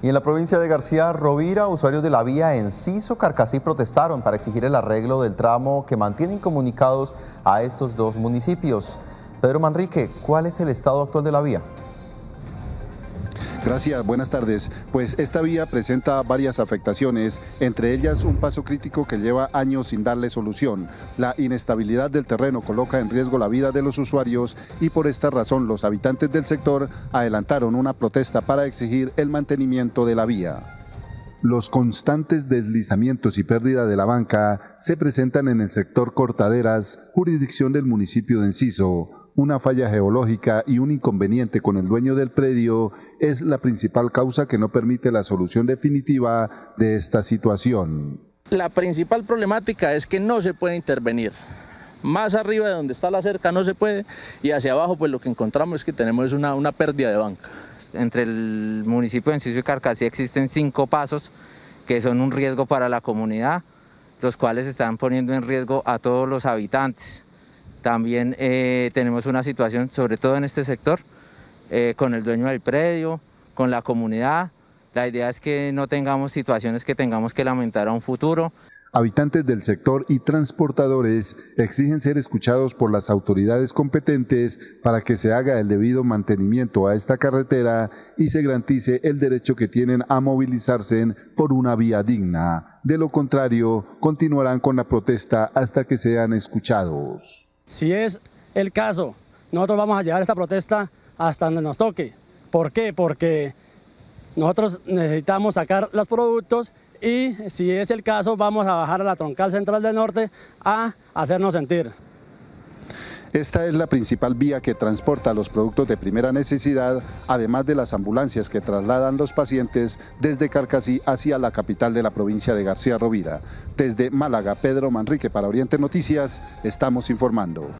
Y en la provincia de García Rovira, usuarios de la vía Enciso-Carcasí protestaron para exigir el arreglo del tramo que mantiene incomunicados a estos dos municipios. Pedro Manrique, ¿cuál es el estado actual de la vía? Gracias, buenas tardes. Pues esta vía presenta varias afectaciones, entre ellas un paso crítico que lleva años sin darle solución. La inestabilidad del terreno coloca en riesgo la vida de los usuarios y por esta razón los habitantes del sector adelantaron una protesta para exigir el mantenimiento de la vía. Los constantes deslizamientos y pérdida de la banca se presentan en el sector Cortaderas, jurisdicción del municipio de Enciso. Una falla geológica y un inconveniente con el dueño del predio es la principal causa que no permite la solución definitiva de esta situación. La principal problemática es que no se puede intervenir. Más arriba de donde está la cerca no se puede y hacia abajo pues lo que encontramos es que tenemos una pérdida de banca. Entre el municipio de Enciso-Carcasí existen 5 pasos que son un riesgo para la comunidad, los cuales están poniendo en riesgo a todos los habitantes. También tenemos una situación, sobre todo en este sector, con el dueño del predio, con la comunidad. La idea es que no tengamos situaciones que tengamos que lamentar a un futuro. Habitantes del sector y transportadores exigen ser escuchados por las autoridades competentes para que se haga el debido mantenimiento a esta carretera y se garantice el derecho que tienen a movilizarse por una vía digna. De lo contrario, continuarán con la protesta hasta que sean escuchados. Si es el caso, nosotros vamos a llevar esta protesta hasta donde nos toque. ¿Por qué? Porque nosotros necesitamos sacar los productos y si es el caso vamos a bajar a la troncal central del norte a hacernos sentir. Esta es la principal vía que transporta los productos de primera necesidad, además de las ambulancias que trasladan los pacientes desde Carcasí hacia la capital de la provincia de García Rovira. Desde Málaga, Pedro Manrique para Oriente Noticias, estamos informando.